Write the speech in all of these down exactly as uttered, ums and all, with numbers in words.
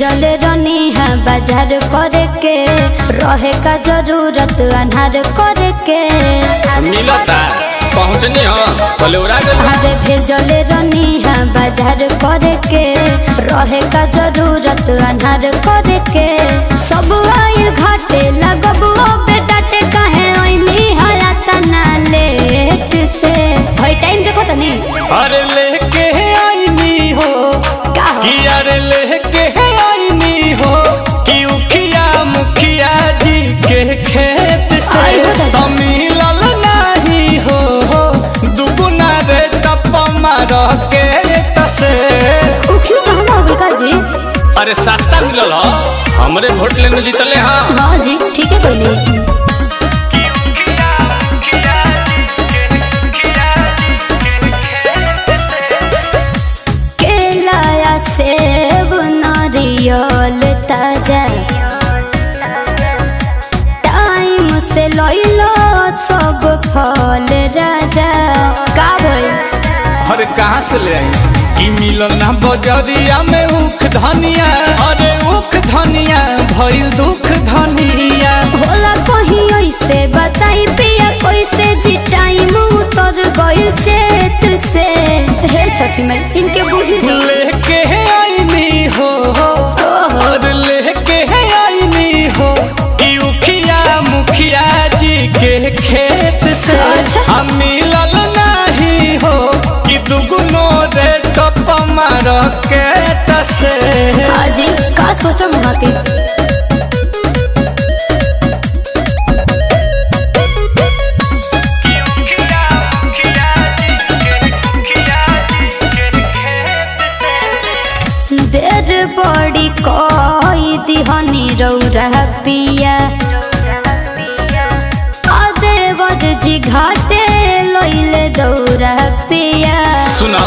जल रनिहा बाजार करके रहे का जरूरत अनार करके पहुँचनी भेजल रनिहा बाजार करके रहे का जरूरत अनार करके सब आइल घाटे लगबो बेटा ते काहे ओइनी हलाता ना लेट से भाई टाइम देखो तनी अरे लेके आईनी हो कि अरे लेके आईनी हो कि उखिया मुखिया जी के खेत से मिलल नहीं हो दुगुना रे तप मार के तसे उखिया महंगा हो का जी अरे सस्ता मिलल हमरे वोट लेने जीतले हाँ हाँ जी ठीक है कोई केला सेब नारियल ताजा टाइम से लइलो सब फल राजा का भाई अरे कहाँ से ले आई कि मिलना बजरिया में उख धनिया अरे उख धनिया भइल दुख धनिया होला कहीं ऐसे बताई पिया कैसे जी टाइम उतर गइल चेत से हे छठी माई इनके बुझी लेके आईनी हो और लेके आईनी हो कि उखिया मुखिया जी के खेत से हम मिलल नहीं हो कि दुगुनो रे पमार के तसे आजी का सोचो महती देर बड़ी कोई दिहनी रौरा पिया देवर जी घाटे लइले दौरा पिया सुना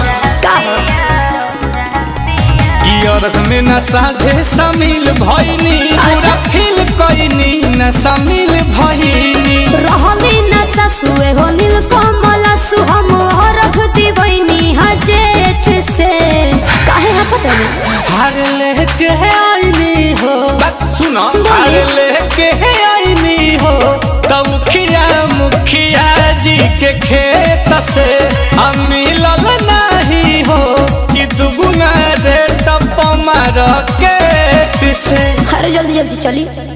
औरत में न साझे शामिल भइनी पूरा फील कइनी न शामिल भइनी रहली न ससुए हो नील कमल सुहम औरत दिवइनी हा जेठ से काहे हा पता नहीं हार लेके आईनी हो बात सुनो हार लेके आईनी हो तब खिया मुखिया जी के खेत से हम मिलल नहीं हो कि दुगुना रे तप मार के से हर जल्दी जल्दी चली।